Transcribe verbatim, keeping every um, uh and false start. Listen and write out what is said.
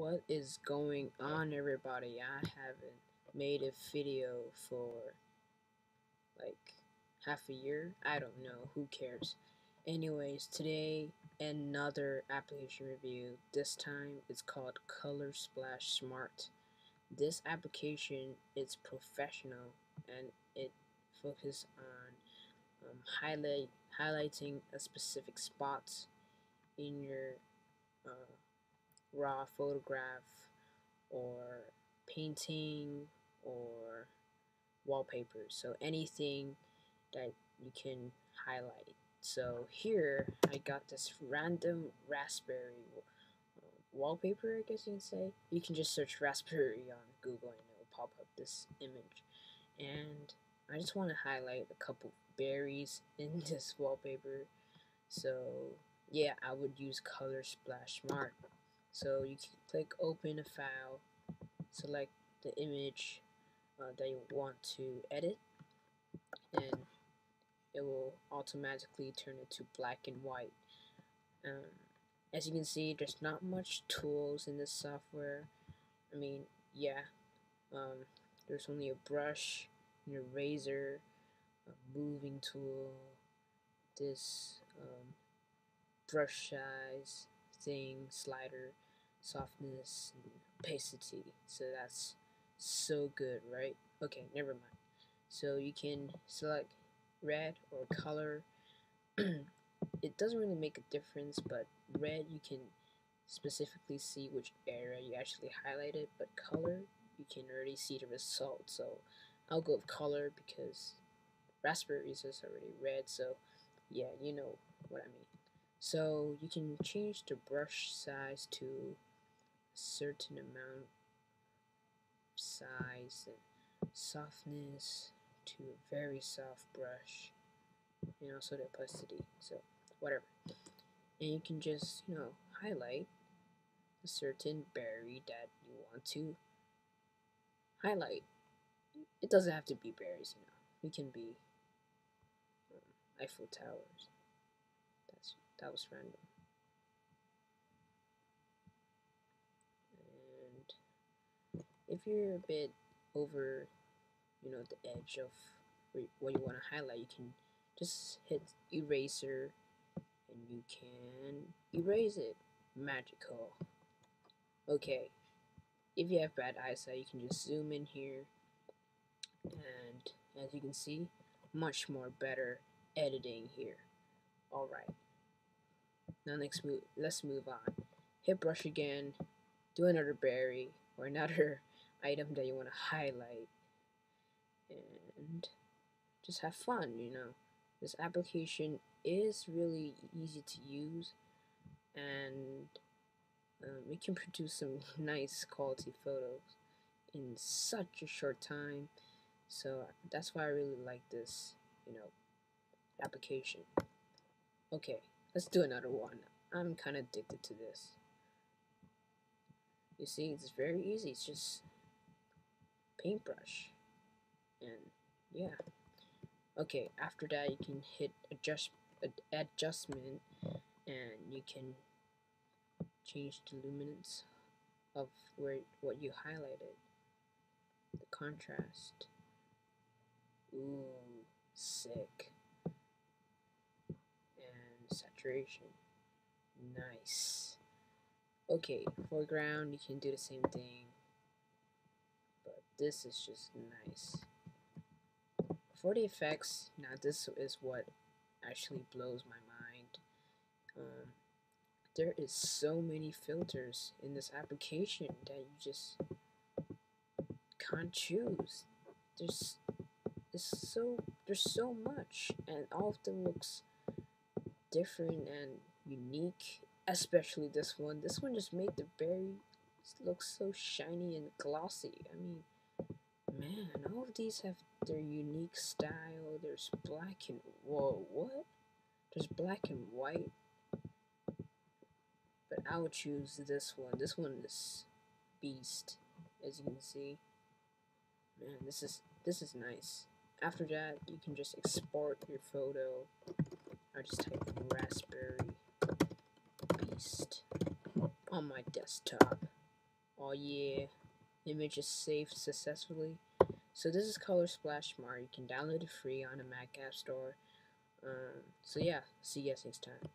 What is going on, everybody? I haven't made a video for like half a year. I don't know, who cares. Anyways, today another application review. This time it's called Color Splash Smart. This application is professional and it focuses on um, highlight highlighting a specific spot in your uh, raw photograph or painting or wallpaper, so anything that you can highlight. So here I got this random raspberry uh, wallpaper, I guess you can say. You can just search raspberry on Google and it will pop up this image, and I just want to highlight a couple berries in this wallpaper. So yeah, I would use Color Splash Smart. So you can click open a file, select the image uh, that you want to edit, and it will automatically turn it to black and white. Um, as you can see, there's not much tools in this software. I mean, yeah, um, there's only a brush, an eraser, a moving tool, this um, brush size thing, slider, softness, and opacity. So that's so good, right? Okay, never mind. So you can select red or color. It doesn't really make a difference, but red you can specifically see which area you actually highlighted, but color you can already see the result. So I'll go with color because raspberries is already red, so yeah, you know what I mean. So you can change the brush size to a certain amount, size, and softness to a very soft brush, and also the opacity, so whatever. And you can just, you know, highlight a certain berry that you want to highlight. It doesn't have to be berries, you know. It can be um, Eiffel Towers. That's that was random. And if you're a bit over, you know, the edge of what you want to highlight, you can just hit eraser and you can erase it. Magical. Okay, if you have bad eyesight, you can just zoom in here, and as you can see, much more better editing here. Alright, now next move, let's move on. Hit brush again, do another berry or another item that you want to highlight, and just have fun, you know. This application is really easy to use, and um, we can produce some nice quality photos in such a short time. So that's why I really like this, you know, application. Okay, let's do another one. I'm kind of addicted to this. You see, it's very easy. It's just paintbrush. And yeah. Okay, after that you can hit adjust adjustment, and you can change the luminance of where what you highlighted, the contrast. Ooh, sick. And saturation. Nice. Okay, foreground, you can do the same thing, but this is just nice. For the effects, now this is what actually blows my mind. Um, there is so many filters in this application that you just can't choose. There's, there's so there's so much, and all of them looks different and unique, especially this one. This one just made the berry look so shiny and glossy. I mean, man, all of these have their unique style. There's black and whoa, what? There's black and white, but I would choose this one. This one is beast, as you can see. Man, this is this is nice. After that, you can just export your photo. I just type in raspberry beast on my desktop. Oh yeah, image is saved successfully. So this is Color Splash Smart. You can download it free on the Mac App Store. Um, so yeah, see you guys next time.